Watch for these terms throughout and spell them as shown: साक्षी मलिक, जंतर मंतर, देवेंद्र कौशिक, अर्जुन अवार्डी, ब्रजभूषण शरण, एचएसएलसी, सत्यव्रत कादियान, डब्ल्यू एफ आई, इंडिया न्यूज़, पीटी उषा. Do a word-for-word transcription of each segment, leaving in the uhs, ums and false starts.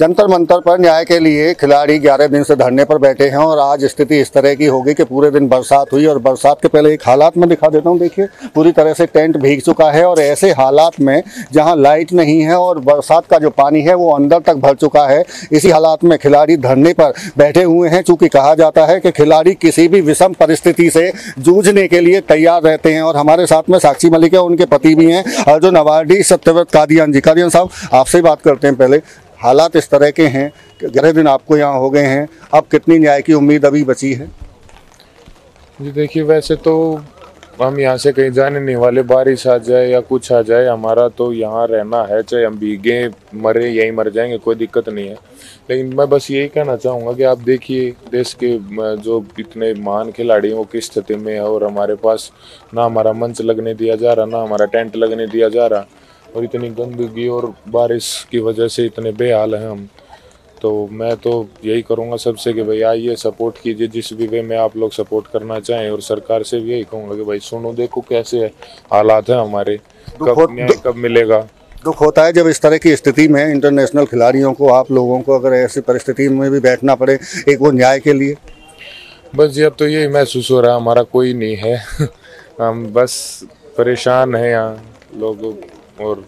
जंतर मंतर पर न्याय के लिए खिलाड़ी ग्यारह दिन से धरने पर बैठे हैं और आज स्थिति इस तरह की होगी कि पूरे दिन बरसात हुई और बरसात के पहले एक हालात में दिखा देता हूं। देखिए पूरी तरह से टेंट भीग चुका है और ऐसे हालात में जहां लाइट नहीं है और बरसात का जो पानी है वो अंदर तक भर चुका है, इसी हालात में खिलाड़ी धरने पर बैठे हुए हैं। चूँकि कहा जाता है कि खिलाड़ी किसी भी विषम परिस्थिति से जूझने के लिए तैयार रहते हैं और हमारे साथ में साक्षी मलिक है, उनके पति भी हैं अर्जुन अवार्डी सत्यव्रत कादियान जी। कादियान साहब आपसे बात करते हैं, पहले हालात इस तरह के हैं कि ग्यारह दिन आपको यहाँ हो गए हैं, अब कितनी न्याय की उम्मीद अभी बची है? जी देखिए वैसे तो हम यहाँ से कहीं जाने नहीं वाले, बारिश आ जाए या कुछ आ जाए हमारा तो यहाँ रहना है, चाहे हम भीगे मरे यहीं मर जाएंगे कोई दिक्कत नहीं है। लेकिन मैं बस यही कहना चाहूँगा कि आप देखिए देश के जो इतने महान खिलाड़ी हैं वो किस स्थिति में है और हमारे पास ना हमारा मंच लगने दिया जा रहा, ना हमारा टेंट लगने दिया जा रहा और इतनी गंदगी और बारिश की वजह से इतने बेहाल हैं हम। तो मैं तो यही करूंगा सबसे कि भाई आइए सपोर्ट कीजिए जिस भी वे में आप लोग सपोर्ट करना चाहें, और सरकार से भी यही कहूँगा कि भाई सुनो देखो कैसे है हालात हैं हमारे, कब न्याय कब मिलेगा। दुख होता है जब इस तरह की स्थिति में इंटरनेशनल खिलाड़ियों को, आप लोगों को अगर ऐसी परिस्थिति में भी बैठना पड़े एक वो न्याय के लिए। बस जी अब तो यही महसूस हो रहा है हमारा कोई नहीं है, हम बस परेशान हैं यहाँ लोगों, और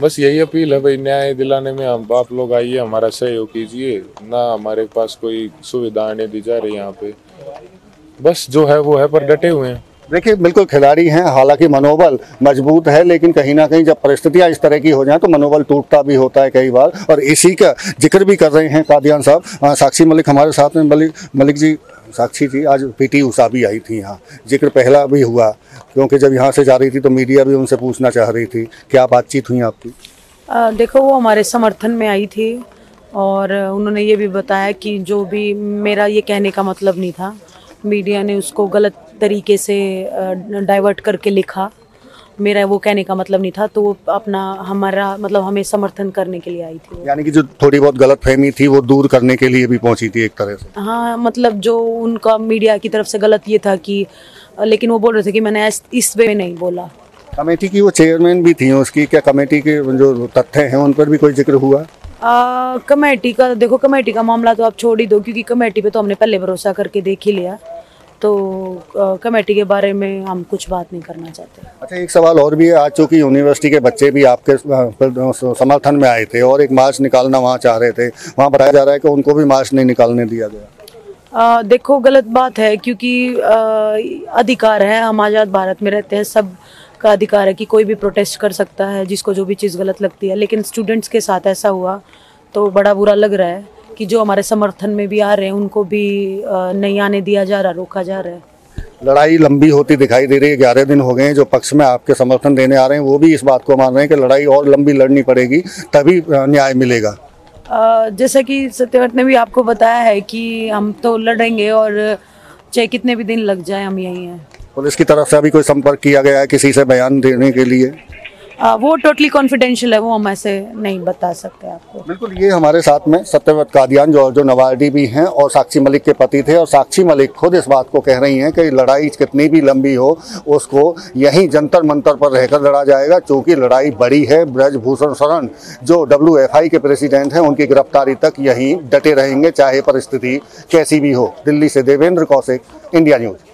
बस यही अपील है भाई न्याय दिलाने में हम आप लोग आइए हमारा सहयोग कीजिए, ना हमारे पास कोई सुविधा नहीं दी जा रही यहाँ पे, बस जो है वो है पर डटे हुए हैं। देखिए बिल्कुल खिलाड़ी हैं, हालांकि मनोबल मजबूत है लेकिन कहीं ना कहीं जब परिस्थितियां इस तरह की हो जाए तो मनोबल टूटता भी होता है कई बार, और इसी का जिक्र भी कर रहे हैं कादियान साहब। साक्षी मलिक हमारे साथ में, मलिक मलिक जी साक्षी जी आज पीटी उषा भी आई थी यहाँ, जिक्र पहला भी हुआ क्योंकि जब यहाँ से जा रही थी तो मीडिया भी उनसे पूछना चाह रही थी, क्या बातचीत हुई आपकी? आ, देखो वो हमारे समर्थन में आई थी और उन्होंने ये भी बताया कि जो भी मेरा ये कहने का मतलब नहीं था, मीडिया ने उसको गलत तरीके से डाइवर्ट करके लिखा, मेरा वो कहने का मतलब नहीं था, तो वो अपना हमारा मतलब हमें समर्थन करने के लिए आई थी, यानी कि जो थोड़ी बहुत गलतफहमी थी वो दूर करने के लिए भी पहुंची थी एक तरह से। हाँ मतलब जो उनका मीडिया की तरफ से गलत ये था कि, लेकिन वो बोल रहे थे कि मैंने इस वे में नहीं बोला। कमेटी की वो चेयरमैन भी थी उसकी, क्या कमेटी के जो तथ्य हैं उन पर भी कोई जिक्र हुआ? कमेटी का देखो कमेटी का मामला तो आप छोड़ ही दो क्योंकि कमेटी पे तो हमने पहले भरोसा करके देख ही लिया, तो कमेटी के बारे में हम कुछ बात नहीं करना चाहते। अच्छा एक सवाल और भी है, आज चूँकि यूनिवर्सिटी के बच्चे भी आपके समर्थन में आए थे और एक मार्च निकालना वहाँ चाह रहे थे, वहाँ बताया जा रहा है कि उनको भी मार्च नहीं निकालने दिया गया। आ, देखो गलत बात है क्योंकि आ, अधिकार है, हम आज़ाद भारत में रहते हैं, सब का अधिकार है कि कोई भी प्रोटेस्ट कर सकता है जिसको जो भी चीज़ गलत लगती है, लेकिन स्टूडेंट्स के साथ ऐसा हुआ तो बड़ा बुरा लग रहा है कि जो हमारे समर्थन में भी आ रहे हैं उनको भी नहीं आने दिया जा रहा, रोका जा रहा है। लड़ाई लंबी होती दिखाई दे रही है, ग्यारह दिन हो गए हैं, जो पक्ष में आपके समर्थन देने आ रहे हैं वो भी इस बात को मान रहे हैं कि लड़ाई और लंबी लड़नी पड़ेगी तभी न्याय मिलेगा। जैसा कि सत्यव्रत ने भी आपको बताया है कि हम तो लड़ेंगे और चाहे कितने भी दिन लग जाए हम यहीं हैं। पुलिस की तरफ से अभी कोई संपर्क किया गया है किसी से बयान देने के लिए? आ, वो टोटली कॉन्फिडेंशियल है, वो हम ऐसे नहीं बता सकते आपको। बिल्कुल ये हमारे साथ में सत्यव्रत कादियान जो अर्जुन अवार्डी भी हैं और साक्षी मलिक के पति थे, और साक्षी मलिक खुद इस बात को कह रही हैं कि लड़ाई कितनी भी लंबी हो उसको यहीं जंतर मंतर पर रहकर लड़ा जाएगा, चूँकि लड़ाई बड़ी है। ब्रजभूषण शरण जो डब्ल्यू एफ आई के प्रेसिडेंट हैं उनकी गिरफ्तारी तक यहीं डटे रहेंगे चाहे परिस्थिति कैसी भी हो। दिल्ली से देवेंद्र कौशिक, इंडिया न्यूज़।